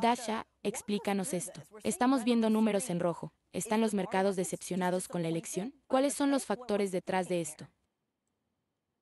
Dasha, explícanos esto. Estamos viendo números en rojo. ¿Están los mercados decepcionados con la elección? ¿Cuáles son los factores detrás de esto?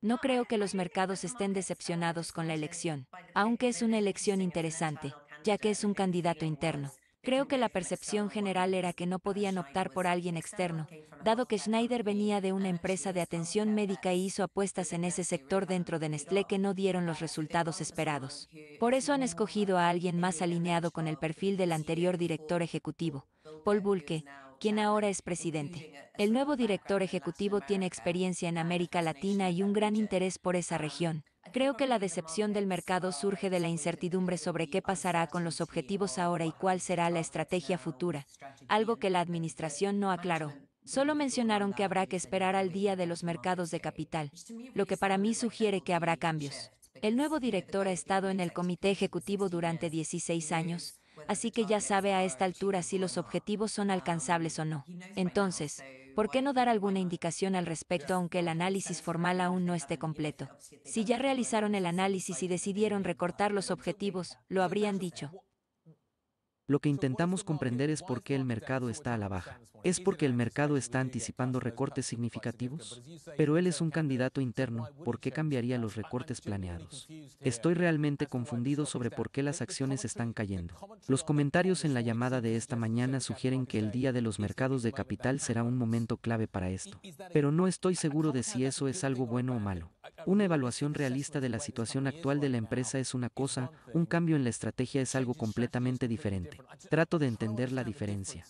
No creo que los mercados estén decepcionados con la elección, aunque es una elección interesante, ya que es un candidato interno. Creo que la percepción general era que no podían optar por alguien externo, dado que Schneider venía de una empresa de atención médica e hizo apuestas en ese sector dentro de Nestlé que no dieron los resultados esperados. Por eso han escogido a alguien más alineado con el perfil del anterior director ejecutivo, Paul Bulcke, quien ahora es presidente. El nuevo director ejecutivo tiene experiencia en América Latina y un gran interés por esa región. Creo que la decepción del mercado surge de la incertidumbre sobre qué pasará con los objetivos ahora y cuál será la estrategia futura, algo que la administración no aclaró. Solo mencionaron que habrá que esperar al día de los mercados de capital, lo que para mí sugiere que habrá cambios. El nuevo director ha estado en el comité ejecutivo durante 16 años, así que ya sabe a esta altura si los objetivos son alcanzables o no. Entonces, ¿por qué no dar alguna indicación al respecto aunque el análisis formal aún no esté completo? Si ya realizaron el análisis y decidieron recortar los objetivos, lo habrían dicho. Lo que intentamos comprender es por qué el mercado está a la baja. ¿Es porque el mercado está anticipando recortes significativos? Pero él es un candidato interno, ¿por qué cambiaría los recortes planeados? Estoy realmente confundido sobre por qué las acciones están cayendo. Los comentarios en la llamada de esta mañana sugieren que el día de los mercados de capital será un momento clave para esto. Pero no estoy seguro de si eso es algo bueno o malo. Una evaluación realista de la situación actual de la empresa es una cosa, un cambio en la estrategia es algo completamente diferente. Trato de entender la diferencia.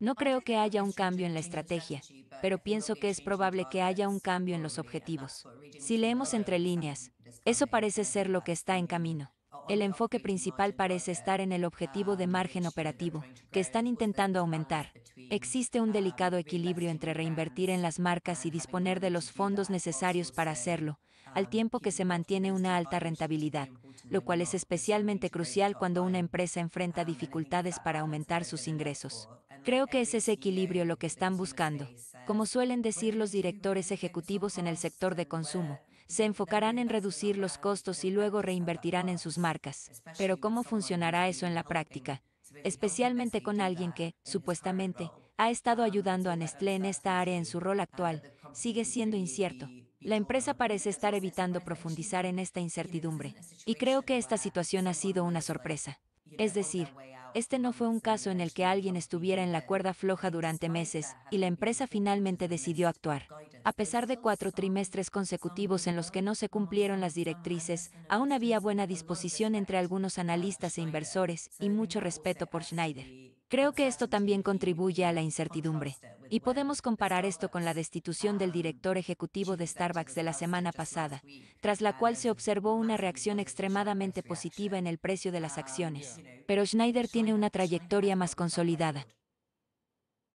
No creo que haya un cambio en la estrategia, pero pienso que es probable que haya un cambio en los objetivos. Si leemos entre líneas, eso parece ser lo que está en camino. El enfoque principal parece estar en el objetivo de margen operativo, que están intentando aumentar. Existe un delicado equilibrio entre reinvertir en las marcas y disponer de los fondos necesarios para hacerlo, al tiempo que se mantiene una alta rentabilidad, lo cual es especialmente crucial cuando una empresa enfrenta dificultades para aumentar sus ingresos. Creo que es ese equilibrio lo que están buscando. Como suelen decir los directores ejecutivos en el sector de consumo, se enfocarán en reducir los costos y luego reinvertirán en sus marcas. Pero ¿cómo funcionará eso en la práctica? Especialmente con alguien que, supuestamente, ha estado ayudando a Nestlé en esta área en su rol actual, sigue siendo incierto. La empresa parece estar evitando profundizar en esta incertidumbre, y creo que esta situación ha sido una sorpresa. Es decir, este no fue un caso en el que alguien estuviera en la cuerda floja durante meses, y la empresa finalmente decidió actuar. A pesar de 4 trimestres consecutivos en los que no se cumplieron las directrices, aún había buena disposición entre algunos analistas e inversores, y mucho respeto por Schneider. Creo que esto también contribuye a la incertidumbre. Y podemos comparar esto con la destitución del director ejecutivo de Starbucks de la semana pasada, tras la cual se observó una reacción extremadamente positiva en el precio de las acciones. Pero Schneider tiene una trayectoria más consolidada.